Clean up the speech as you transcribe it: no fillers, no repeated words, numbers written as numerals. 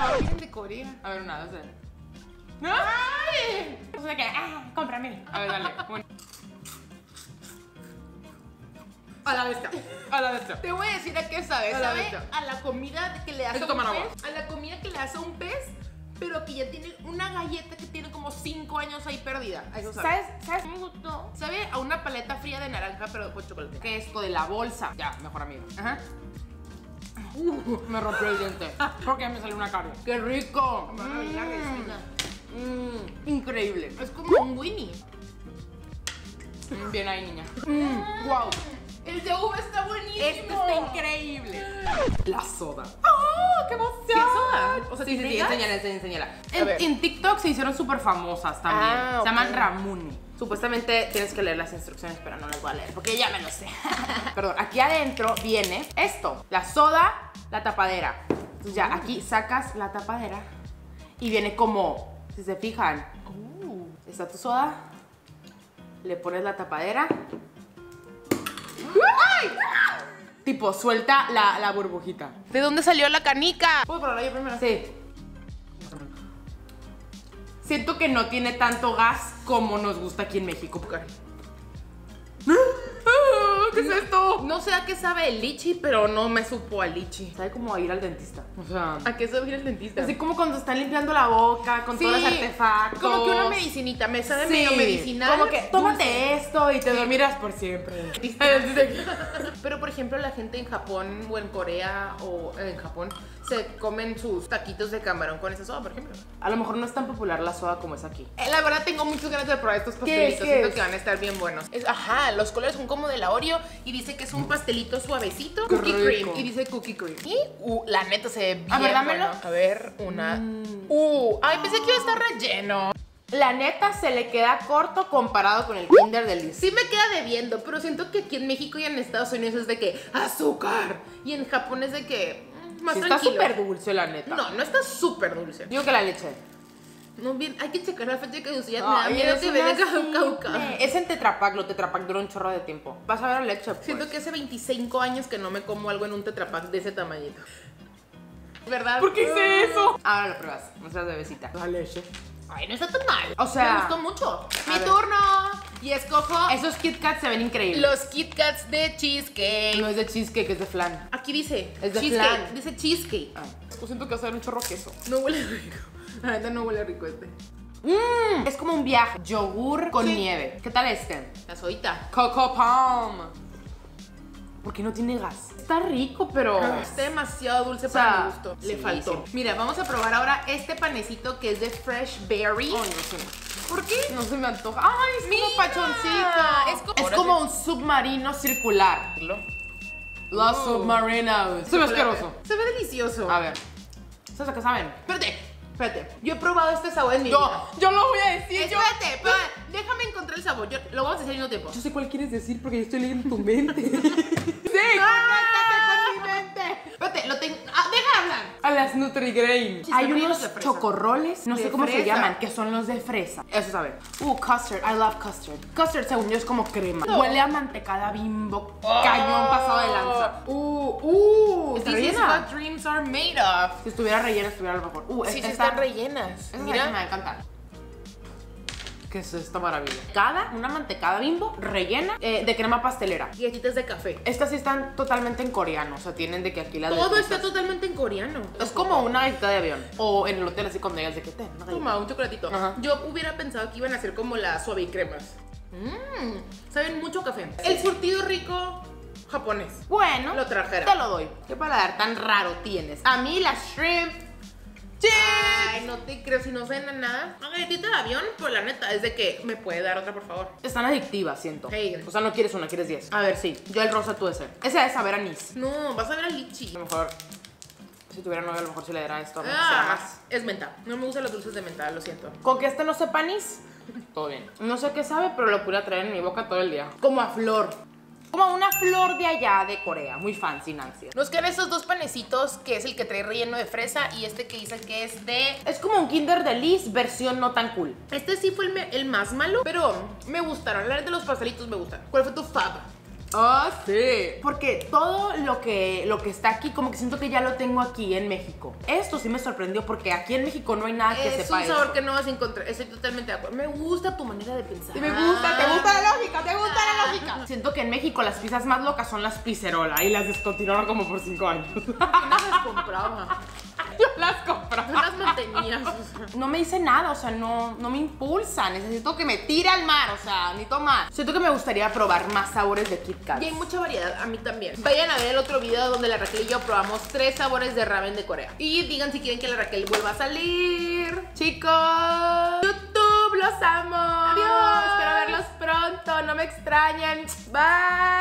Ah, vienen de Corea. A ver, una, dos, tres. ¡No! ¡Ay! O sea que, ¡ah! ¡Cómprame! A ver, dale. Bueno. A la bestia. A la bestia. Te voy a decir a qué sabe. Sabe a la comida que le hace a un pez. A la comida que le hace a un pez, pero que ya tiene una galleta que tiene como 5 años ahí perdida. Eso sabe. ¿Sabes? Me gustó. Sabe a una paleta fría de naranja, pero con chocolate. ¿Qué es esto de la bolsa? Ya, mejor amigo. Ajá. Me rompió el diente. Porque me salió una carie. ¡Qué rico! Increíble. Es como un Winnie. Bien ahí, niña. Wow. El de uva está buenísimo. Este está increíble. La soda. ¡Oh, qué emoción! ¿Qué soda? O sea, sí, enséñala. En TikTok se hicieron súper famosas también. Ah, se llaman Ramuni. Supuestamente tienes que leer las instrucciones, pero no las voy a leer porque ya me lo sé. Perdón, aquí adentro viene esto. La soda, la tapadera. Entonces ya aquí sacas la tapadera y viene como, si se fijan, está tu soda, le pones la tapadera. ¡Ay! Tipo, suelta la burbujita. ¿De dónde salió la canica? ¿Puedo probarla yo primero? Sí. Siento que no tiene tanto gas como nos gusta aquí en México. ¿Qué es esto? No sé a qué sabe el lichi, pero no me supo a lichi. Sabe como a ir al dentista. O sea, ¿a qué sabe ir al dentista? Así como cuando están limpiando la boca, con todos los artefactos. Como que una medicinita, me sabe medio medicinal. Como que tómate esto y te dormirás por siempre. Pero por ejemplo, la gente en Japón o en Corea o en Japón se comen sus taquitos de camarón con esa soda, por ejemplo. A lo mejor no es tan popular la soda como es aquí. La verdad tengo muchas ganas de probar estos pastelitos. Siento que van a estar bien buenos. Ajá, los colores son como de la Oreo y dice que es un pastelito suavecito. Cookie cream. Y dice cookie cream. Y la neta se ve bien. A ver, dámelo. Bueno. A ver, una. Ay, pensé que iba a estar relleno. La neta se le queda corto comparado con el Kinder de Liz. Sí me queda debiendo, pero siento que aquí en México y en Estados Unidos es de que azúcar. Y en Japón es de que más sí, tranquilo. Está súper dulce, la neta. No, no está súper dulce. Digo que la leche. No, bien, hay que checar la fecha de caducidad. Me da miedo que venga cauca. Es en Tetra Pak, lo Tetra Pak duró un chorro de tiempo. Vas a ver la leche, pues. Siento que hace 25 años que no me como algo en un Tetra Pak de ese tamañito. ¿Verdad? ¿Por qué hice eso? Ahora lo pruebas, nuestra bebecita. La leche. Ay, no está tan mal. O sea, me gustó mucho. ¡Mi turno! Y escojo. Esos Kit Kats se ven increíbles. Los Kit Kats de cheesecake. No es de cheesecake, es de flan. Aquí dice. Es de flan. Dice cheesecake. Yo siento que va a ser un chorro queso. No huele rico. La verdad no huele rico este. Es como un viaje. Yogur con nieve. ¿Qué tal este? La sodita. Coco Palm. Porque no tiene gas. Está rico, pero está demasiado dulce, o sea, para mi gusto. Le faltó. Sí. Mira, vamos a probar ahora este panecito que es de Fresh Berry. Oh, no sé. ¿Por qué? No se me antoja. ¡Ay, es como pachoncito! Es como un submarino circular. Los submarinos. Se ve asqueroso. Se ve delicioso. A ver. ¿Sabes a qué saben? Espérate, yo he probado este sabor en mi vida. Yo lo voy a decir. Espérate, déjame encontrar el sabor. Lo vamos a decir al mismo tiempo. Yo sé cuál quieres decir porque yo estoy leyendo tu mente. ¡Sí! ¡Conéctate con mi mente! Espérate, lo tengo. ¡Deja hablar! A las Nutri-Grain. Hay unos chocorroles, no sé cómo se llaman, que son los de fresa. Eso saben. Custard. I love custard. Custard, según yo, es como crema. Huele a mantecada Bimbo. Cañón pasado de lanza. ¿Está rellena? This is what dreams are made of. Si estuviera rellena, estuviera al vapor. Están rellenas. Mira, me encanta. ¿Qué es esta maravilla? Una mantecada Bimbo rellena de crema pastelera. Y aquí es de café. Estas sí están totalmente en coreano. O sea, tienen de que aquí las... Todo está totalmente en coreano. Es como una visita de avión. O en el hotel así cuando llegas de que te... Toma, un chocolatito. Ajá. Yo hubiera pensado que iban a ser como las suave y cremas. Saben mucho café. El surtido rico... japonés. Bueno. Lo trajeron. Te lo doy. ¿Qué paladar tan raro tienes? A mí las shrimp... ¡Chips! Ay, no te creo, si no cenan nada. Una galletita de avión, pues la neta, es de que me puede dar otra, por favor. Están adictivas, siento. Hey. O sea, no quieres una, quieres 10. A ver, sí. Yo el rosa, tú ese. Ese es saber anís. No, vas a ver a lichi. A lo mejor, si tuviera novia, a lo mejor sí le dará esto. Más. Es menta. No me gustan los dulces de menta, lo siento. Con que este no sepa anís, todo bien. No sé qué sabe, pero lo pude traer en mi boca todo el día. Como a flor. Como una flor de allá de Corea, muy fancy, Nancy. Nos quedan estos dos panecitos, que es el que trae relleno de fresa y este que dice que es de... Es como un Kinder de Liz, versión no tan cool. Este sí fue el más malo, pero me gustaron. La verdad, de los pastelitos me gustan. ¿Cuál fue tu fav? Ah, sí. Porque todo lo que está aquí, como que siento que ya lo tengo aquí en México. Esto sí me sorprendió porque aquí en México no hay nada que sepa. Es un sabor que no vas a encontrar. Estoy totalmente de acuerdo. Me gusta tu manera de pensar. Sí, me gusta, te gusta la lógica, te gusta la lógica. Siento que en México las pizzas más locas son las pizzerola y las descontinuaron como por 5 años. ¿Quién las compraba? Yo las compraba. Las mantenías. No me hice nada, o sea, no me impulsa. Necesito que me tire al mar, o sea, ni tomar. Siento que me gustaría probar más sabores de Kit Kat. Y hay mucha variedad, a mí también. Vayan a ver el otro video donde la Raquel y yo probamos 3 sabores de ramen de Corea. Y digan si quieren que la Raquel vuelva a salir. Chicos, YouTube, los amo. Adiós, espero verlos pronto. No me extrañen. Bye.